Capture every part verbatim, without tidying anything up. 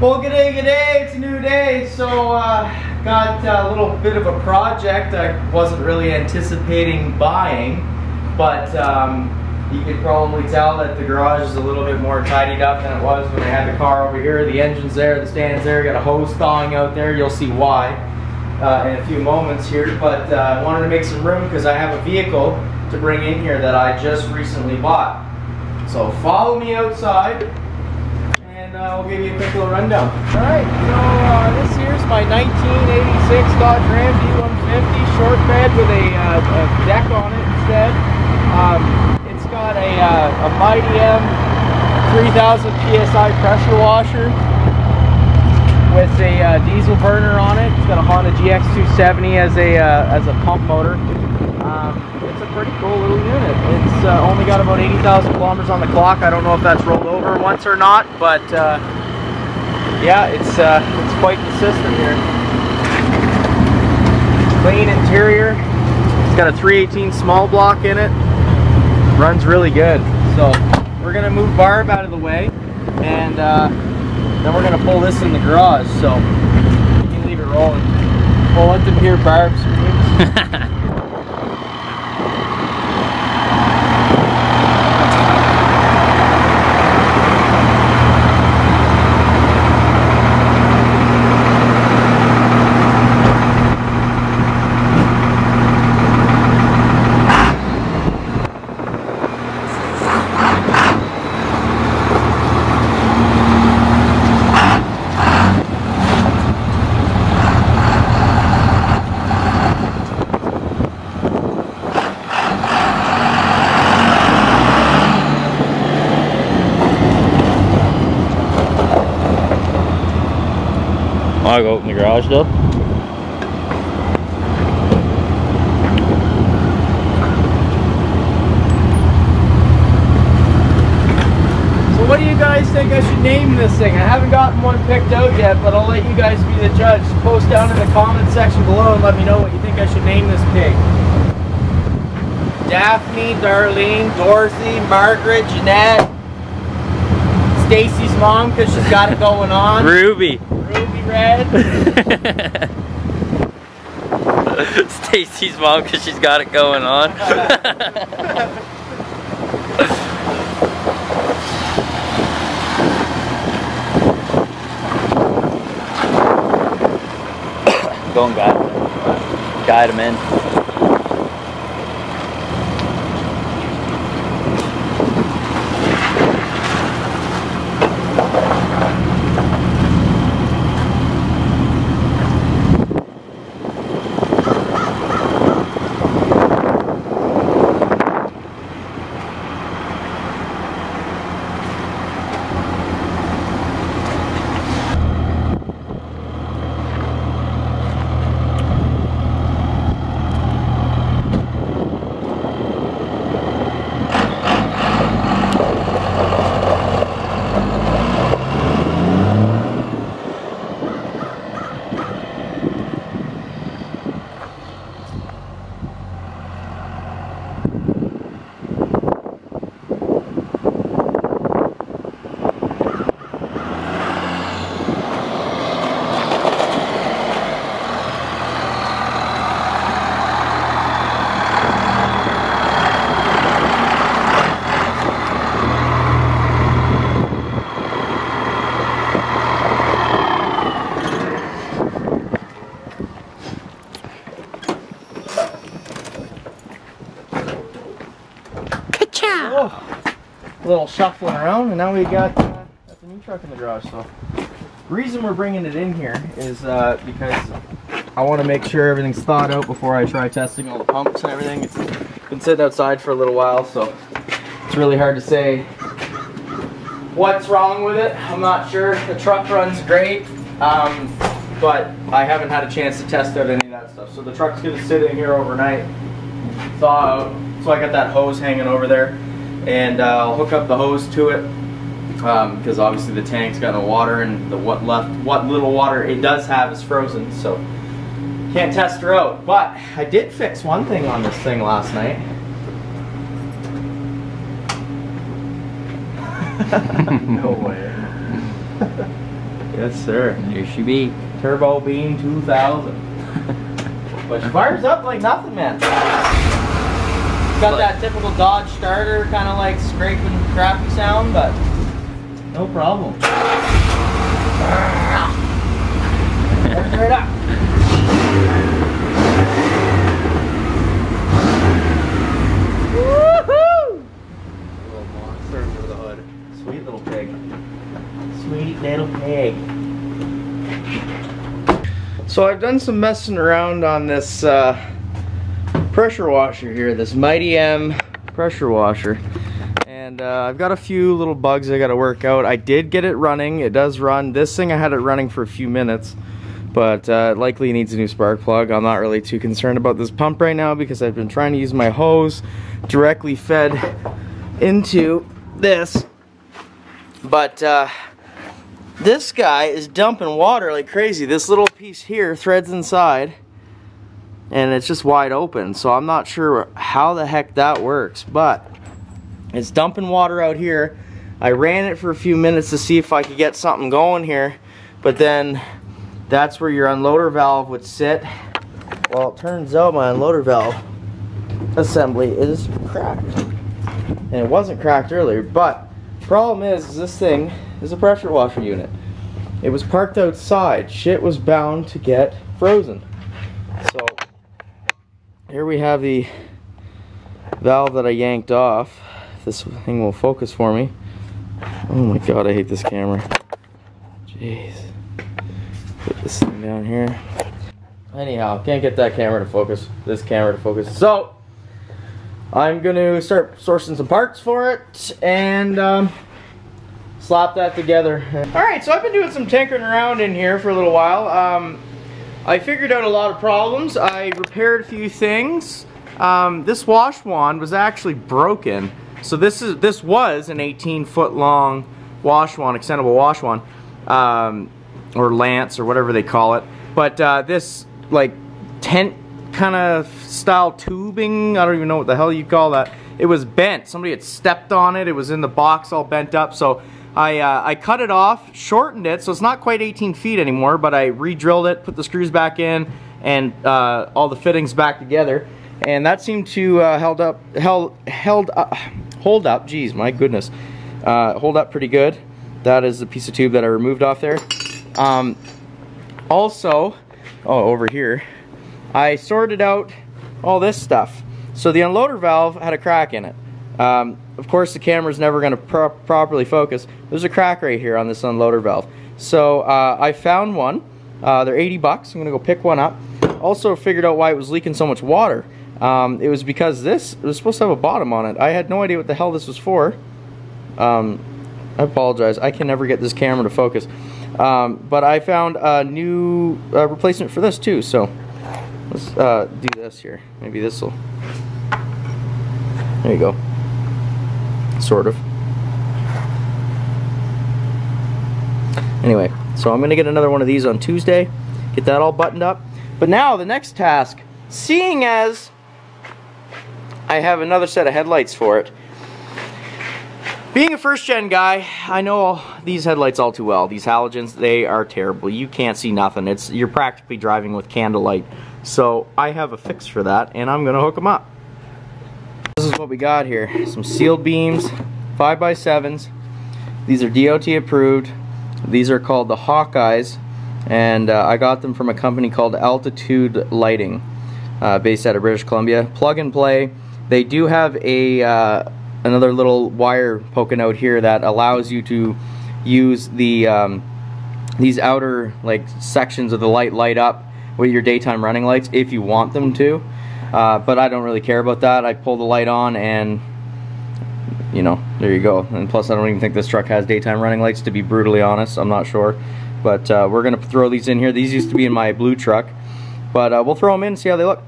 Well, g'day, g'day, it's a new day. So, uh, got a little bit of a project I wasn't really anticipating buying, but um, you could probably tell that the garage is a little bit more tidied up than it was when I had the car over here. The engine's there, the stand's there, got a hose thawing out there, you'll see why uh, in a few moments here, but uh, I wanted to make some room because I have a vehicle to bring in here that I just recently bought. So follow me outside and uh, we'll give you a quick little rundown. Alright, so uh, this here's my nineteen eighty-six Dodge Ram D one fifty short bed with a, uh, a deck on it instead. Um, it's got a, uh, a Mi T M three thousand P S I pressure washer with a uh, diesel burner on it. It's got a Honda G X two seventy as a, uh, as a pump motor. Um, it's a pretty cool little unit. It's uh, only got about eighty thousand kilometers on the clock. I don't know if that's rolled over once or not, but uh, yeah, it's uh, it's quite consistent here. Clean interior. It's got a three eighteen small block in it. Runs really good. So we're gonna move Barb out of the way, and uh, then we're gonna pull this in the garage. So you can leave it rolling. We'll let them hear Barb's. I'll go open the garage door. So what do you guys think I should name this thing? I haven't gotten one picked out yet, but I'll let you guys be the judge. Post down in the comment section below and let me know what you think I should name this pig. Daphne, Darlene, Dorothy, Margaret, Jeanette, Stacy's mom because she's got it going on. Ruby. Ruby Red. Stacy's mom because she's got it going on. Go and guide him. Guide him in. Little shuffling around, and now we got, uh, got the new truck in the garage. So reason we're bringing it in here is uh, because I want to make sure everything's thawed out before I try testing all the pumps and everything. It's been sitting outside for a little while, so it's really hard to say what's wrong with it. I'm not sure. The truck runs great, um, but I haven't had a chance to test out any of that stuff. So the truck's going to sit in here overnight, thaw out. So I got that hose hanging over there. And uh, I'll hook up the hose to it because um, obviously the tank's got no water, and the what left, what little water it does have is frozen, so can't test her out. But I did fix one thing on this thing last night. No way. Yes, sir. Here she be. Turbo Beam two thousand. But she fires up like nothing, man. It's got that typical Dodge starter, kind of like scraping crappy sound, but no problem. Right up. Woohoo! Little monster under the hood. Sweet little pig. Sweet little pig. So I've done some messing around on this uh, pressure washer here, this Mi-T-M pressure washer, and uh, I've got a few little bugs I got to work out. I did get it running. It does run. This thing I had it running for a few minutes, but uh, it likely needs a new spark plug. I'm not really too concerned about this pump right now because I've been trying to use my hose directly fed into this, but uh, this guy is dumping water like crazy. This little piece here threads inside and it's just wide open, so I'm not sure how the heck that works, but it's dumping water out here. I ran it for a few minutes to see if I could get something going here, but then that's where your unloader valve would sit. Well, it turns out my unloader valve assembly is cracked, and it wasn't cracked earlier, but problem is, is this thing is a pressure washer unit. It was parked outside. Shit was bound to get frozen. So here we have the valve that I yanked off. This thing will focus for me. Oh my god, I hate this camera. Jeez. Put this thing down here. Anyhow, can't get that camera to focus, this camera to focus. So I'm going to start sourcing some parts for it and um, slap that together. Alright, so I've been doing some tinkering around in here for a little while. Um, I figured out a lot of problems. I repaired a few things. Um, this wash wand was actually broken. So this is this was an eighteen foot long wash wand, extendable wash wand, um, or lance or whatever they call it. But uh, this like tent kind of style tubing, I don't even know what the hell you call that, it was bent. Somebody had stepped on it. It was in the box all bent up, so I uh, I cut it off, shortened it, so it's not quite eighteen feet anymore, but I re-drilled it, put the screws back in and uh, all the fittings back together, and that seemed to uh, held up held held up hold up geez my goodness uh, hold up pretty good. That is the piece of tube that I removed off there. Um, also oh over here I sorted out all this stuff. So the unloader valve had a crack in it. Um, of course the camera's never going to pro properly focus. There's a crack right here on this unloader valve. So uh, I found one. Uh, they're eighty bucks. I'm going to go pick one up. Also figured out why it was leaking so much water. Um, it was because this it was supposed to have a bottom on it. I had no idea what the hell this was for. Um, I apologize. I can never get this camera to focus. Um, but I found a new uh, replacement for this too. So let's uh, do this here. Maybe this will. There you go. Sort of. Anyway, so I'm going to get another one of these on Tuesday. Get that all buttoned up. But now the next task, seeing as I have another set of headlights for it. Being a first-gen guy, I know all these headlights all too well. These halogens, they are terrible. You can't see nothing. It's you're practically driving with candlelight. So I have a fix for that, and I'm going to hook them up. This is what we got here. Some sealed beams, five by sevens. These are D O T approved. These are called the Hawkeyes, and uh, I got them from a company called Altitude Lighting, uh, based out of British Columbia. Plug and play. They do have a... Uh, another little wire poking out here that allows you to use the um, these outer like sections of the light light up with your daytime running lights if you want them to, uh, but I don't really care about that. I pull the light on and you know, there you go. And plus I don't even think this truck has daytime running lights, to be brutally honest. I'm not sure, but uh, we're gonna throw these in here. These used to be in my blue truck, but uh, we'll throw them in and see how they look.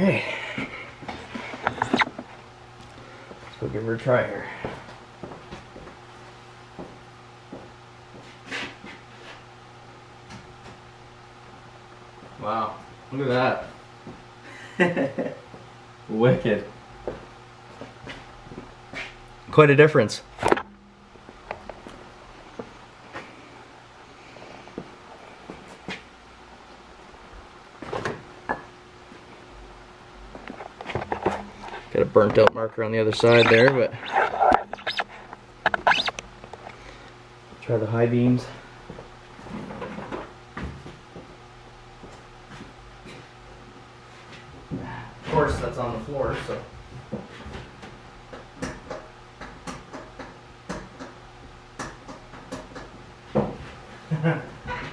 Alright. Let's go give her a try here. Wow, look at that. Wicked. Quite a difference. Got a burnt out marker on the other side there, but try the high beams. Of course, that's on the floor, so.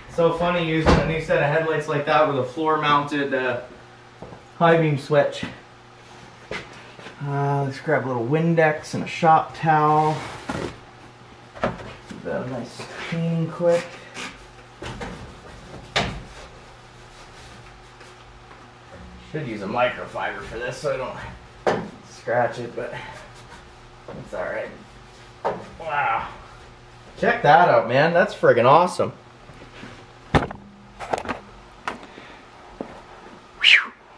So funny using a new set of headlights like that with a floor mounted uh, high beam switch. Uh, let's grab a little Windex and a shop towel. Give that a nice clean quick. Should use a microfiber for this so I don't scratch it, but it's alright. Wow. Check that out, man. That's friggin' awesome.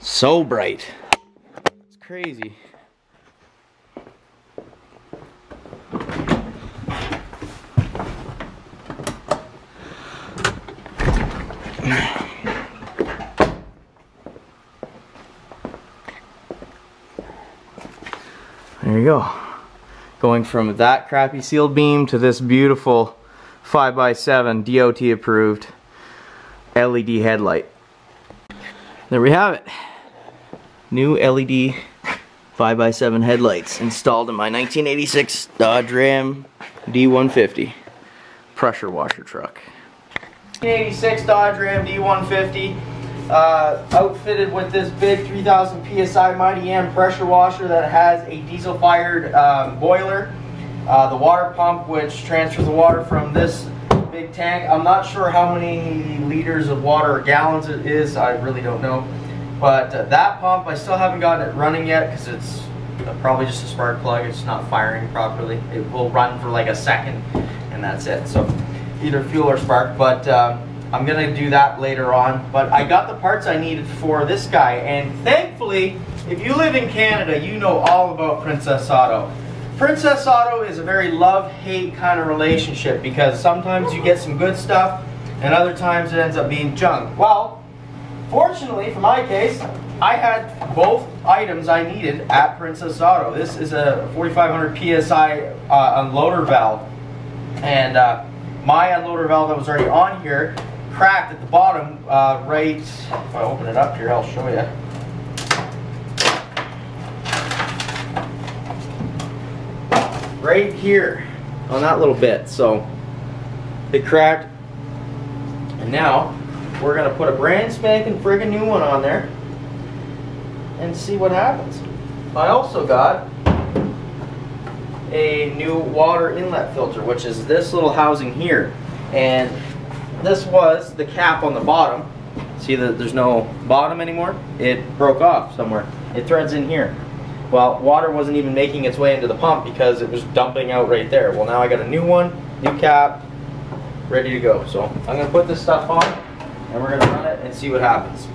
So bright. It's crazy. There you go. Going from that crappy sealed beam to this beautiful five by seven D O T approved L E D headlight. There we have it. New L E D five by seven headlights installed in my nineteen eighty-six Dodge Ram D one fifty pressure washer truck. nineteen eighty-six Dodge Ram D one fifty, uh, outfitted with this big three thousand P S I Mi-T-M pressure washer that has a diesel fired um, boiler, uh, the water pump which transfers the water from this big tank. I'm not sure how many liters of water or gallons it is, I really don't know. But uh, that pump, I still haven't gotten it running yet because it's uh, probably just a spark plug. It's not firing properly. It will run for like a second and that's it. So either fuel or spark, but um, I'm going to do that later on. But I got the parts I needed for this guy. And thankfully, if you live in Canada, you know all about Princess Auto. Princess Auto is a very love-hate kind of relationship because sometimes you get some good stuff and other times it ends up being junk. Well, fortunately, for my case, I had both items I needed at Princess Auto. This is a forty-five hundred P S I uh, unloader valve. And uh, my unloader valve that was already on here cracked at the bottom uh, right... If I open it up here, I'll show you. Right here on that little bit. So, it cracked. And now... we're going to put a brand spanking friggin' new one on there and see what happens. I also got a new water inlet filter, which is this little housing here. And this was the cap on the bottom. See that there's no bottom anymore? It broke off somewhere. It threads in here. Well, water wasn't even making its way into the pump because it was dumping out right there. Well, now I got a new one, new cap, ready to go. So I'm going to put this stuff on. And we're going to run it and see what happens.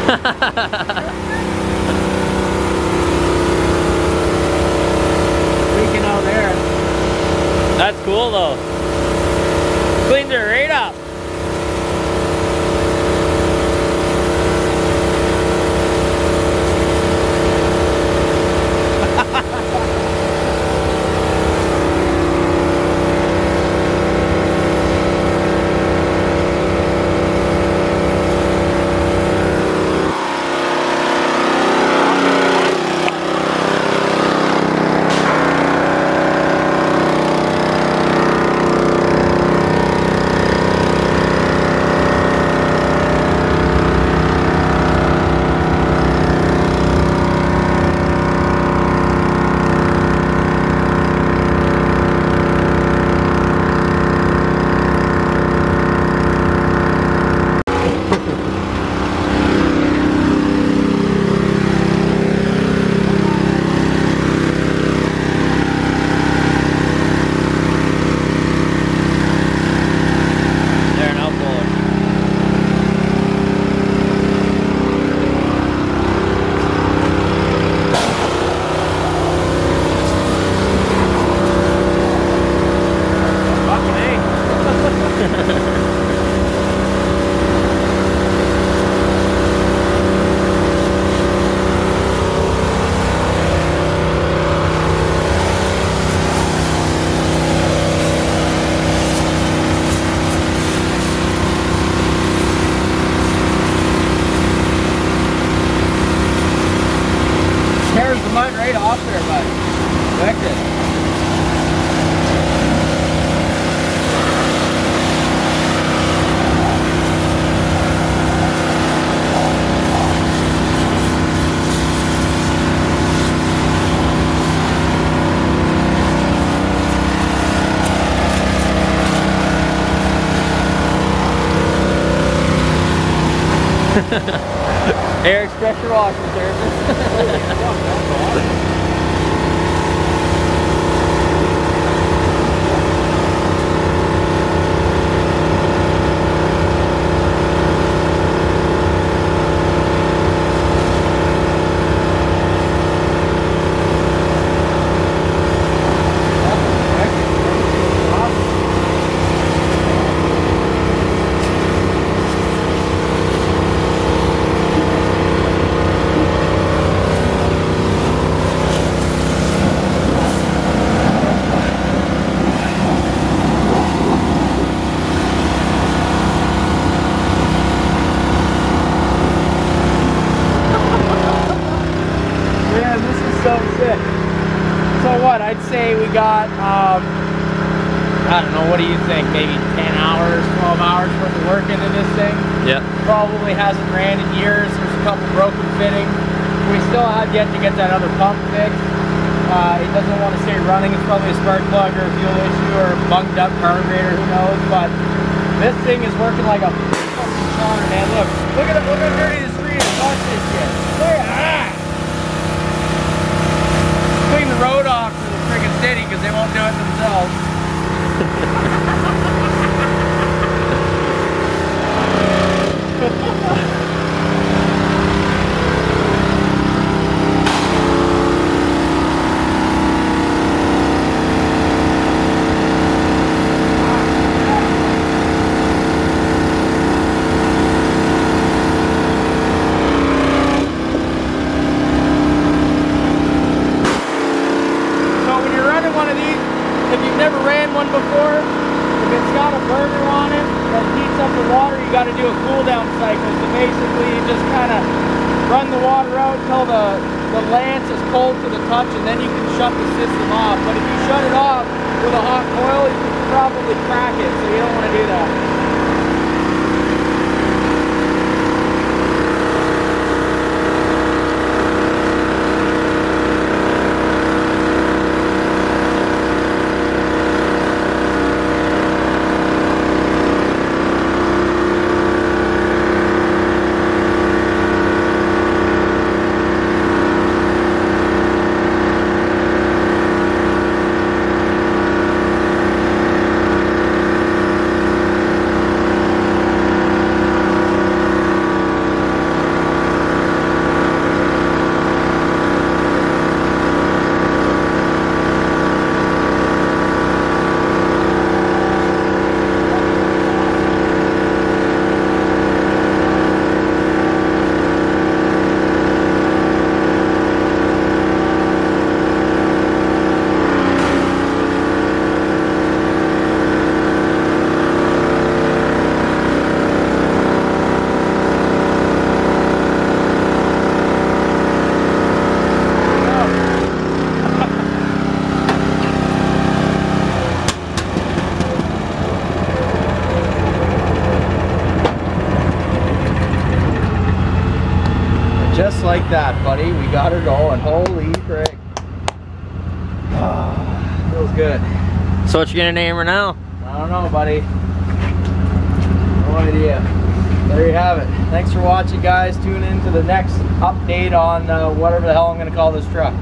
Freaking out there. That's cool though. Cleaned it right up. Eric's pressure washing service. I'd say we got, um, I don't know, what do you think, maybe ten hours, twelve hours worth of work into this thing? Yeah. Probably hasn't ran in years. There's a couple broken fittings. We still have yet to get that other pump fixed. Uh, it doesn't want to stay running. It's probably a spark plug or a fuel issue or a bunged up carburetor, who knows, but this thing is working like a fucking sauna, man. Look, look at how dirty the street is. Watch this shit. Look at that. Clean the road off. City because they won't do it themselves. just like that, buddy. We got it all, and holy frick. Ah, feels good. So what you gonna name her now? I don't know, buddy. No idea. There you have it. Thanks for watching, guys. Tune in to the next update on uh, whatever the hell I'm gonna call this truck.